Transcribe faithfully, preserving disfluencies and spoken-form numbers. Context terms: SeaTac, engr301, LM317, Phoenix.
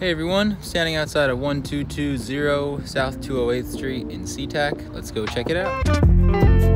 Hey everyone, standing outside of one two two zero South two oh eighth Street in SeaTac. Let's go check it out.